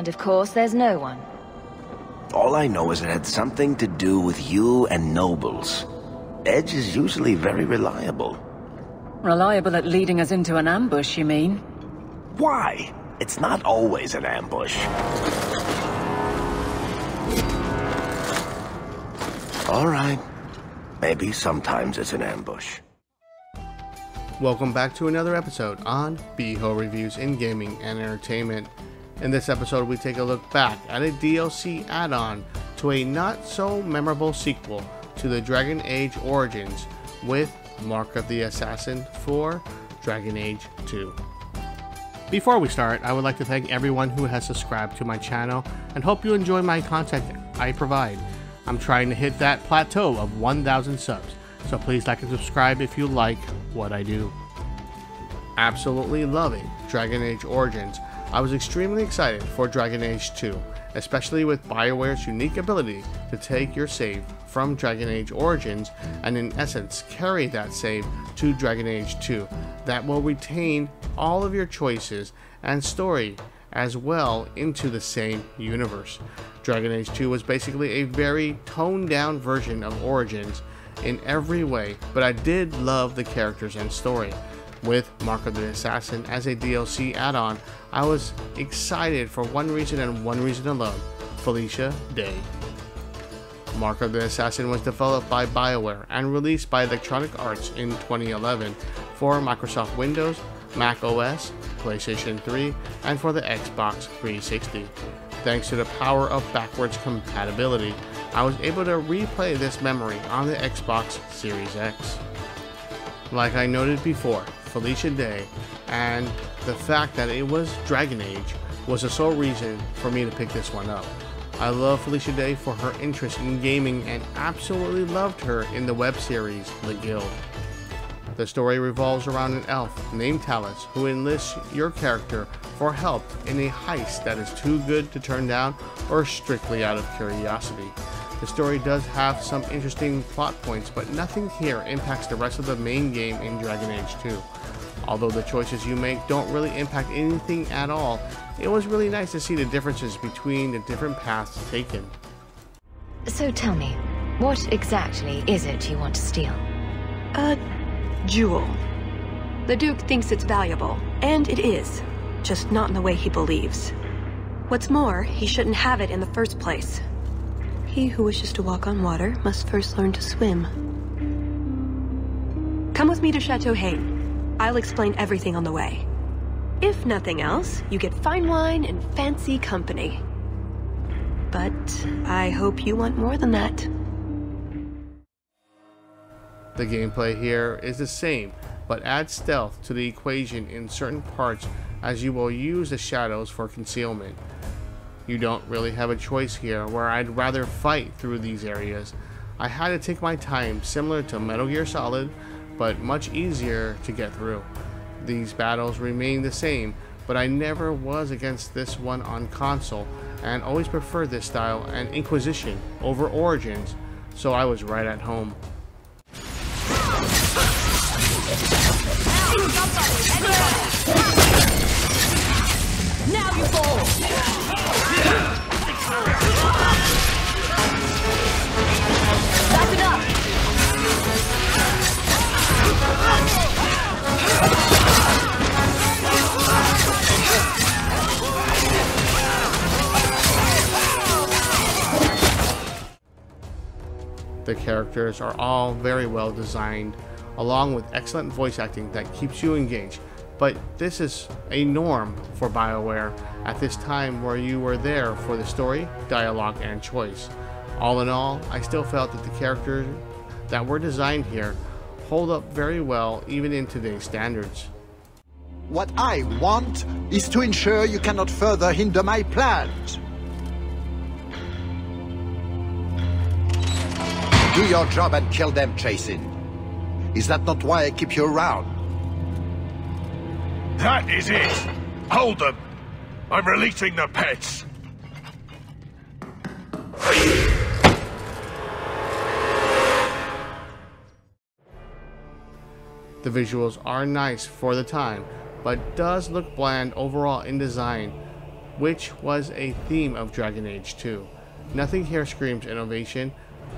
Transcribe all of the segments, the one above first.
And of course, there's no one. All I know is it had something to do with you and nobles. Edge is usually very reliable. Reliable at leading us into an ambush, you mean? Why? It's not always an ambush. All right. Maybe sometimes it's an ambush. Welcome back to another episode on BHO Reviews in Gaming and Entertainment. In this episode, we take a look back at a DLC add-on to a not-so-memorable sequel to the Dragon Age Origins with Mark of the Assassin for Dragon Age 2. Before we start, I would like to thank everyone who has subscribed to my channel and hope you enjoy my content I provide. I'm trying to hit that plateau of 1,000 subs, so please like and subscribe if you like what I do. Absolutely loving Dragon Age Origins. I was extremely excited for Dragon Age 2, especially with BioWare's unique ability to take your save from Dragon Age Origins and in essence carry that save to Dragon Age 2 that will retain all of your choices and story as well into the same universe. Dragon Age 2 was basically a very toned down version of Origins in every way, but I did love the characters and story. With Mark of the Assassin as a DLC add-on, I was excited for one reason and one reason alone: Felicia Day. Mark of the Assassin was developed by BioWare and released by Electronic Arts in 2011 for Microsoft Windows, Mac OS, PlayStation 3, and for the Xbox 360. Thanks to the power of backwards compatibility, I was able to replay this memory on the Xbox Series X. Like I noted before, Felicia Day and the fact that it was Dragon Age was the sole reason for me to pick this one up. I love Felicia Day for her interest in gaming and absolutely loved her in the web series The Guild. The story revolves around an elf named Tallis who enlists your character for help in a heist that is too good to turn down or strictly out of curiosity. The story does have some interesting plot points, but nothing here impacts the rest of the main game in Dragon Age 2. Although the choices you make don't really impact anything at all, it was really nice to see the differences between the different paths taken. So tell me, what exactly is it you want to steal? A jewel. The Duke thinks it's valuable, and it is, just not in the way he believes. What's more, he shouldn't have it in the first place. He who wishes to walk on water must first learn to swim. Come with me to Chateau Haine. I'll explain everything on the way. If nothing else, you get fine wine and fancy company. But I hope you want more than that. The gameplay here is the same, but add stealth to the equation in certain parts as you will use the shadows for concealment. You don't really have a choice here, where I'd rather fight through these areas. I had to take my time, similar to Metal Gear Solid, but much easier to get through. These battles remain the same, but I never was against this one on console, and always preferred this style and Inquisition over Origins, so I was right at home. Now you fall! Back it up! The characters are all very well designed, along with excellent voice acting that keeps you engaged. But this is a norm for BioWare at this time, where you were there for the story, dialogue, and choice. All in all, I still felt that the characters that were designed here hold up very well even in today's standards. What I want is to ensure you cannot further hinder my plans. Do your job and kill them, Chasing. Is that not why I keep you around? That is it! Hold them! I'm releasing the pets! The visuals are nice for the time, but does look bland overall in design. which was a theme of Dragon Age 2. Nothing here screams innovation,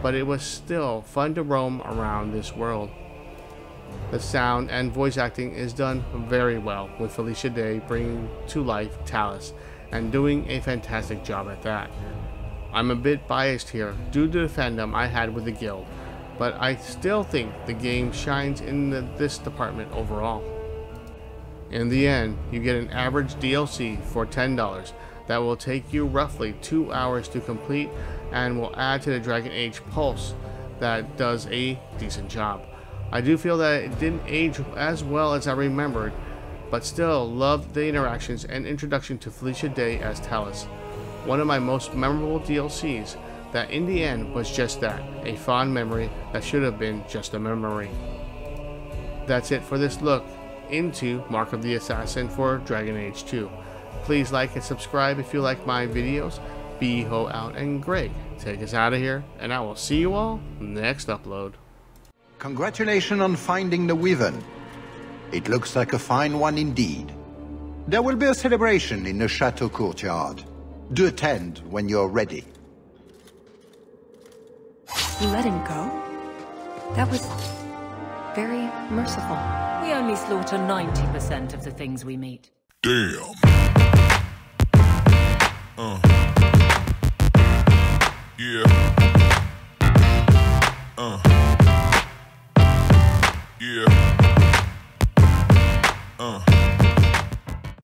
but it was still fun to roam around this world. The sound and voice acting is done very well, with Felicia Day bringing to life Tallis and doing a fantastic job at that. I'm a bit biased here due to the fandom I had with the Guild, but I still think the game shines in this department overall. In the end, you get an average DLC for $10 that will take you roughly 2 hours to complete and will add to the Dragon Age pulse that does a decent job. I do feel that it didn't age as well as I remembered, but still loved the interactions and introduction to Felicia Day as Tallis. One of my most memorable DLCs that in the end was just that, a fond memory that should have been just a memory. That's it for this look into Mark of the Assassin for Dragon Age 2. Please like and subscribe if you like my videos. BHO out, and Greg, take us out of here, and I will see you all next upload. Congratulations on finding the Wyvern. It looks like a fine one indeed. There will be a celebration in the Chateau courtyard. Do attend when you're ready. You let him go? That was very merciful. We only slaughter 90% of the things we meet. Damn.